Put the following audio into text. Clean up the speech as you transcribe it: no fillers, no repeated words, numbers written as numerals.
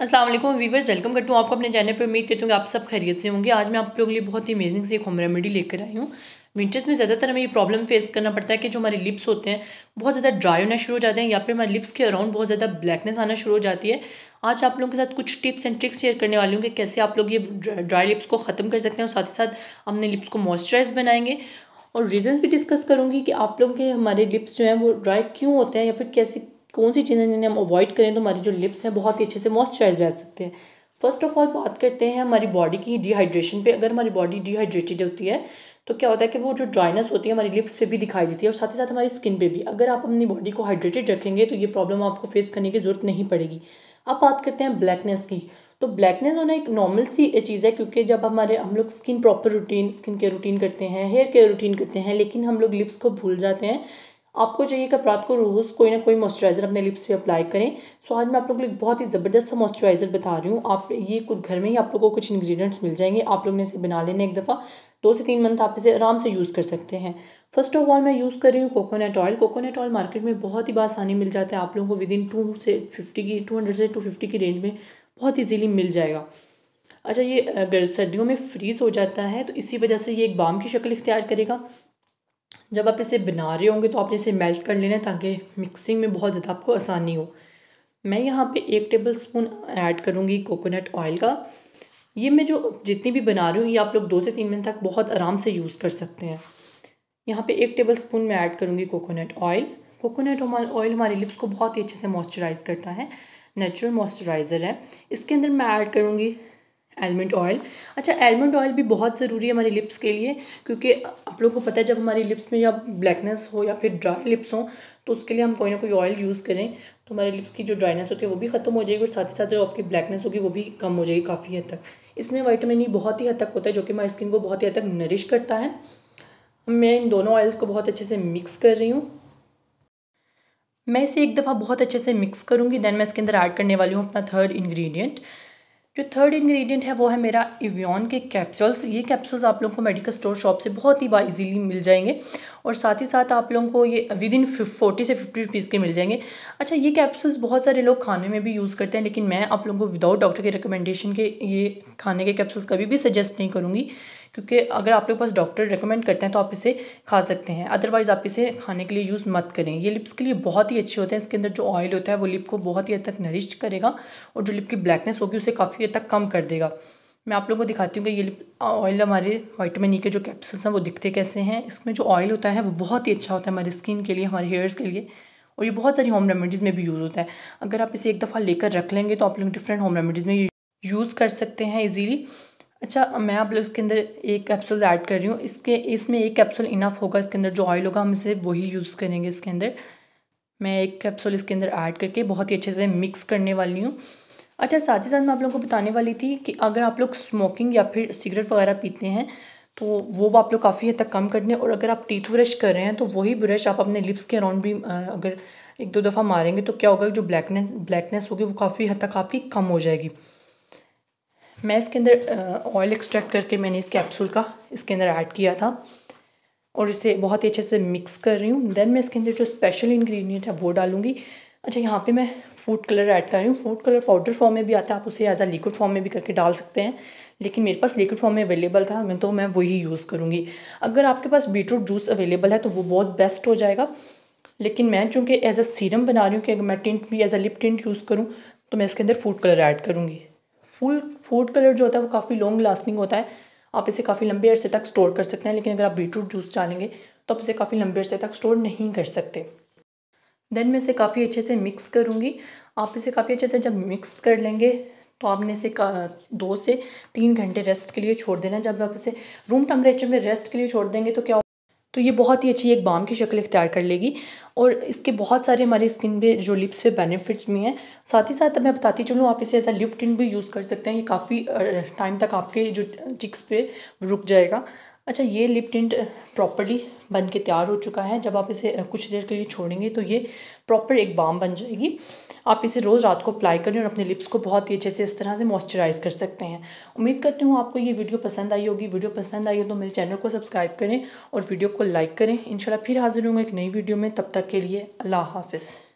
अस्सलाम वालेकुम viewers, welcome करती हूँ आपको अपने चैनल पे। उम्मीद करती हूँ कि आप सब खैरियत से होंगे। आज मैं आप लोगों के लिए बहुत ही अमेजिंग से एक होम रेमेडी लेकर आई हूँ। विंटर्स में ज़्यादातर हमें ये प्रॉब्लम फेस करना पड़ता है कि जो हमारे लिप्स होते हैं बहुत ज़्यादा ड्राई होना शुरू हो जाते हैं या फिर हमारे लिप्स के अराउंड बहुत ज़्यादा ब्लैकनेस आना शुरू हो जाती है। आज आप लोगों के साथ कुछ टिप्स एंड ट्रिक्स शेयर करने वाली हूँ कि कैसे आप लोग ये ड्राई लिप्स को ख़त्म कर सकते हैं और साथ ही साथ अपने लिप्स को मॉइस्चराइज बनाएंगे और रीजंस भी डिस्कस करूँगी कि आप लोगों के हमारे लिप्स जो हैं वो ड्राई क्यों होते हैं या फिर कैसे कौन सी चीज़ें जिन्हें हम अवॉइड करें तो हमारे जो लिप्स हैं बहुत ही अच्छे से मॉइस्चराइज रह सकते हैं। फर्स्ट ऑफ ऑल बात करते हैं हमारी बॉडी की डिहाइड्रेशन पे। अगर हमारी बॉडी डिहाइड्रेटेड होती है तो क्या होता है कि वो जो ड्राइनेस होती है हमारी लिप्स पे भी दिखाई देती है और साथ ही साथ हमारी स्किन पे भी। अगर आप अपनी बॉडी को हाइड्रेटेड रखेंगे तो ये प्रॉब्लम आपको फेस करने की ज़रूरत नहीं पड़ेगी। अब बात करते हैं ब्लैकनेस की। तो ब्लैकनेस होना एक नॉर्मल सी चीज़ है क्योंकि जब हम लोग skin proper routine, skin care routine करते हैं, हेयर केयर रूटीन करते हैं, लेकिन हम लोग लिप्स को भूल जाते हैं। आपको चाहिए कि रात को रोज़ कोई ना कोई मॉइस्चराइज़र अपने लिप्स पे अप्लाई करें। सो आज मैं आप लोगों के लिए बहुत ही ज़बरदस्त सा मॉइस्चराइज़र बता रही हूँ। आप ये कुछ घर में ही आप लोगों को कुछ इंग्रेडिएंट्स मिल जाएंगे, आप लोग ने इसे बना लेना। एक दफ़ा 2 से 3 मंथ आप इसे आराम से यूज़ कर सकते हैं। फर्स्ट ऑफ ऑल मैं यूज़ कर रही हूँ coconut oil. Coconut oil market में बहुत ही आसानी मिल जाता है, आप लोगों को विदिन 200 से 250 की रेंज में बहुत ईजीली मिल जाएगा। अच्छा, ये अगर सर्दियों में फ्रीज़ हो जाता है तो इसी वजह से ये एक बाम की शक्ल इख्तियार करेगा। जब आप इसे बना रहे होंगे तो आपने इसे मेल्ट कर लेना ताकि मिक्सिंग में बहुत ज़्यादा आपको आसानी हो। मैं यहाँ पे 1 टेबल स्पून ऐड करूँगी कोकोनट ऑयल का। ये मैं जो जितनी भी बना रही हूँ ये आप लोग 2 से 3 मिनट तक बहुत आराम से यूज़ कर सकते हैं। यहाँ पे 1 टेबल स्पून मैं ऐड करूँगी कोकोनट ऑयल। कोकोनट ऑयल हमारे लिप्स को बहुत ही अच्छे से मॉइस्चराइज़ करता है, नेचुरल मॉइस्चराइज़र है। इसके अंदर मैं ऐड करूँगी आलमंड ऑयल। अच्छा, आलमंड ऑयल भी बहुत ज़रूरी है हमारे लिप्स के लिए क्योंकि आप लोगों को पता है जब हमारे लिप्स में या ब्लैकनेस हो या फिर ड्राई लिप्स हो तो उसके लिए हम कोई ना कोई ऑयल यूज़ करें तो हमारे लिप्स की जो ड्राइनेस होती है वो भी ख़त्म हो जाएगी और साथ ही साथ जो आपकी ब्लैकनेस होगी वो भी कम हो जाएगी काफ़ी हद तक। इसमें विटामिन ई बहुत ही हद तक होता है जो कि हमारी स्किन को बहुत ही हद तक नरिश करता है। मैं इन दोनों ऑयल्स को बहुत अच्छे से मिक्स कर रही हूँ। मैं इसे एक दफ़ा बहुत अच्छे से मिक्स करूँगी। दैन मैं इसके अंदर ऐड करने वाली हूँ अपना थर्ड इन्ग्रीडियंट। जो थर्ड इंग्रेडिएंट है वो है मेरा एवियन के कैप्सूल्स। ये कैप्सूल्स आप लोगों को मेडिकल स्टोर शॉप से बहुत ही इजीली मिल जाएंगे और साथ ही साथ आप लोगों को ये विदिन 40 से 50 रुपीज़ के मिल जाएंगे। अच्छा, ये कैप्सूल्स बहुत सारे लोग खाने में भी यूज़ करते हैं लेकिन मैं आप लोगों को विदाउट डॉक्टर के रिकमेंडेशन के ये खाने के कैप्सूल्स कभी भी सजेस्ट नहीं करूँगी क्योंकि अगर आप लोग पास डॉक्टर रिकमेंड करते हैं तो आप इसे खा सकते हैं, अदरवाइज़ आप इसे खाने के लिए यूज़ मत करें। ये लिप्स के लिए बहुत ही अच्छे होते हैं। इसके अंदर जो ऑयल होता है वो लिप को बहुत ही हद तक नरिश करेगा और जो लिप की ब्लैकनेस होगी उसे काफ़ी हद तक कम कर देगा। मैं आप लोगों को दिखाती हूँ कि ये ऑयल हमारे विटामिन ई के जो कैप्सूल्स हैं वो दिखते कैसे हैं। इसमें जो ऑयल होता है वो बहुत ही अच्छा होता है हमारी स्किन के लिए, हमारे हेयर्स के लिए और ये बहुत सारी होम रेमेडीज़ में भी यूज़ होता है। अगर आप इसे एक दफ़ा लेकर रख लेंगे तो आप लोग डिफरेंट होम रेमेडीज़ में यूज़ कर सकते हैं ईजीली। अच्छा, मैं आप लोग इसके अंदर 1 कैप्सूल ऐड कर रही हूँ। इसमें 1 कैप्सूल इनफ होगा। इसके अंदर जो ऑयल होगा हम इसे वही यूज़ करेंगे। इसके अंदर मैं 1 कैप्सूल इसके अंदर ऐड करके बहुत ही अच्छे से मिक्स करने वाली हूँ। अच्छा, साथ ही साथ मैं आप लोगों को बताने वाली थी कि अगर आप लोग स्मोकिंग या फिर सिगरेट वगैरह पीते हैं तो वो आप लोग काफ़ी हद तक कम कर दें और अगर आप टीथ ब्रश कर रहे हैं तो वही ब्रश आप अपने लिप्स के अराउंड भी अगर 1-2 दफ़ा मारेंगे तो क्या होगा, जो ब्लैकनेस होगी वो काफ़ी हद तक आपकी कम हो जाएगी। मैं इसके अंदर ऑयल एक्सट्रैक्ट करके मैंने इस कैप्सूल का इसके अंदर ऐड किया था और इसे बहुत ही अच्छे से मिक्स कर रही हूँ। दैन मैं इसके अंदर जो स्पेशल इंग्रेडिएंट है वो डालूँगी। अच्छा, यहाँ पे मैं फूड कलर ऐड कर रही हूँ। फूड कलर पाउडर फॉर्म में भी आता है, आप उसे एज आ लिक्विड फॉर्म में भी करके डाल सकते हैं लेकिन मेरे पास लिक्विड फॉर्म में अवेलेबल था तो मैं वही यूज़ करूँगी। अगर आपके पास बीटरूट जूस अवेलेबल है तो वो बहुत बेस्ट हो जाएगा लेकिन मैं चूँकि एज अ सीरम बना रही हूँ कि अगर मैं टिंट भी as a lip tint use करूँ तो मैं इसके अंदर फूड कलर ऐड करूँगी। फूड कलर जो होता है वो काफ़ी लॉन्ग लास्टिंग होता है, आप इसे काफ़ी लंबे अरसे तक स्टोर कर सकते हैं लेकिन अगर आप बीटरूट जूस डालेंगे तो आप इसे काफ़ी लंबे अरसे तक स्टोर नहीं कर सकते। देन मैं इसे काफ़ी अच्छे से मिक्स करूँगी। आप इसे काफ़ी अच्छे से जब मिक्स कर लेंगे तो आपने इसे 2 से 3 घंटे रेस्ट के लिए छोड़ देना। जब आप इसे रूम टेम्परेचर में रेस्ट के लिए छोड़ देंगे तो क्या तो ये बहुत ही अच्छी एक बाम की शक्ल इख्तियार कर लेगी और इसके बहुत सारे हमारी स्किन पे जो लिप्स पे बेनिफिट्स भी हैं। साथ ही साथ मैं बताती चलूँ, आप इसे एज अ लिप टिंट भी यूज़ कर सकते हैं। ये काफ़ी टाइम तक आपके जो चिक्स पे रुक जाएगा। अच्छा, ये लिप टिंट प्रॉपरली बन के तैयार हो चुका है। जब आप इसे कुछ देर के लिए छोड़ेंगे तो ये प्रॉपर एक बाम बन जाएगी। आप इसे रोज़ रात को अप्लाई करें और अपने लिप्स को बहुत ही अच्छे से इस तरह से मॉइस्चराइज़ कर सकते हैं। उम्मीद करती हूँ आपको ये वीडियो पसंद आई होगी। वीडियो पसंद आई हो तो मेरे चैनल को सब्सक्राइब करें और वीडियो को लाइक करें। इंशाल्लाह फिर हाजिर होंगे एक नई वीडियो में। तब तक के लिए अल्लाह हाफ़िज़।